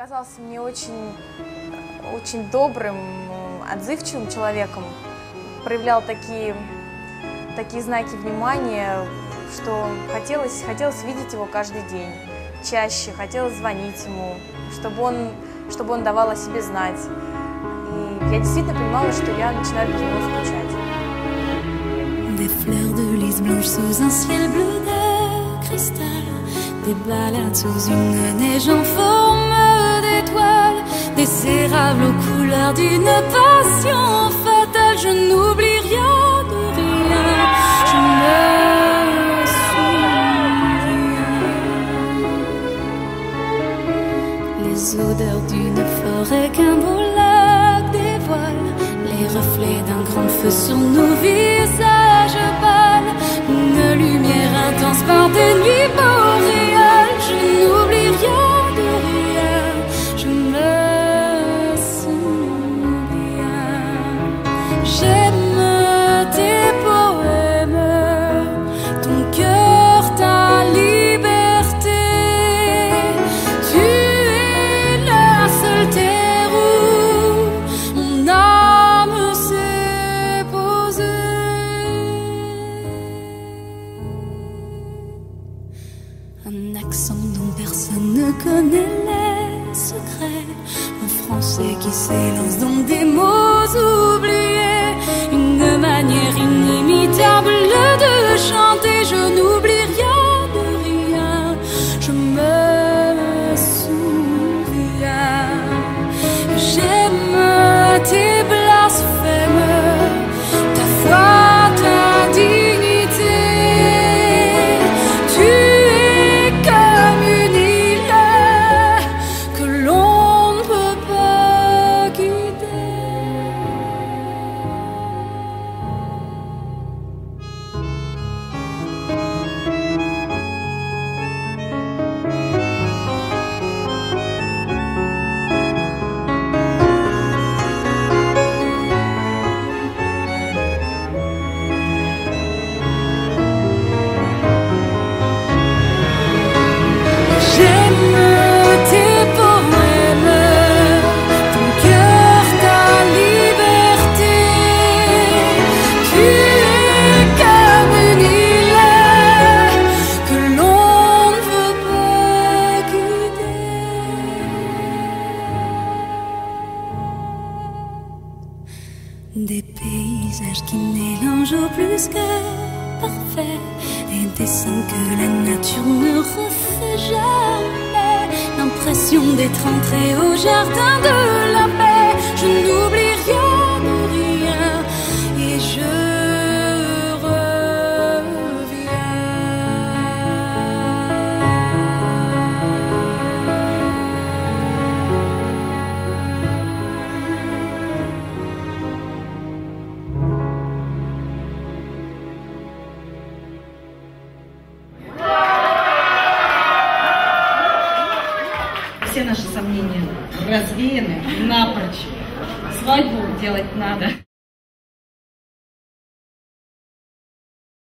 Казался мне очень добрым, отзывчивым человеком. Проявлял такие знаки внимания, что хотелось видеть его каждый день, чаще, хотелось звонить ему, чтобы он давал о себе знать. И я действительно понимала, что я начинаю без него скучать. Des fleurs de lys blanche sous un ciel bleu de cristal, des balades sous une neige en forme d'étoiles, des érables aux couleurs d'une passion fatale. Je n'oublie rien de rien, je ne souviens. Les odeurs d'une forêt qu'un beau lac dévoile, les reflets d'un grand feu sur nos visages. Une lumière intense par des nuits boréales. Je n'oublie rien de rien, je me souviens. J'aime tes poèmes, ton cœur, ta liberté. Tu es la seule terre où mon âme s'est posée. Un accent dont personne ne connaît les secrets, un français qui s'élance dans des mots oubliés, une manière inimitable de chanter. Je n'oublie rien de rien, je me souviens. J'aime tes blasphèmes, ta foi, ta dignité. Des paysages qui mélangent au plus que parfait, des dessins que la nature ne refait jamais, l'impression d'être entrée au jardin de la paix. Je n'oublie rien de rien et je Все наши сомнения развеяны напрочь. Свадьбу делать надо.